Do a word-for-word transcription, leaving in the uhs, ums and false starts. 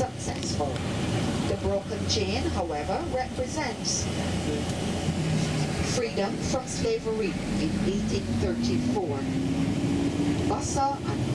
successful. The broken chain, however, represents freedom from slavery in eighteen thirty-four. Busser and